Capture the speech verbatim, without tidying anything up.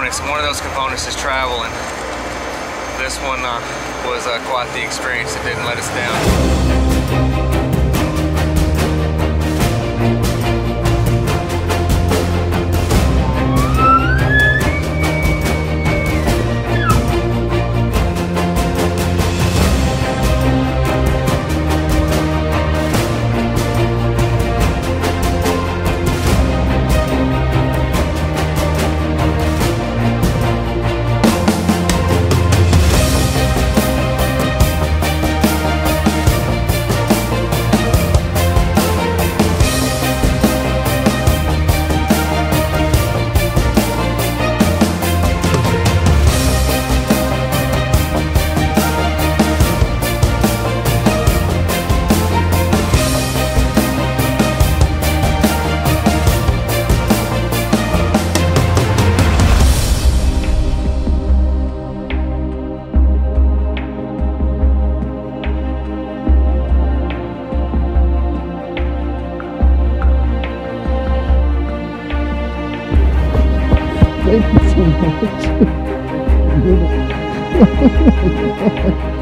components. One of those components is travel, and this one uh, was uh, quite the experience. It didn't let us down. Thank you so much.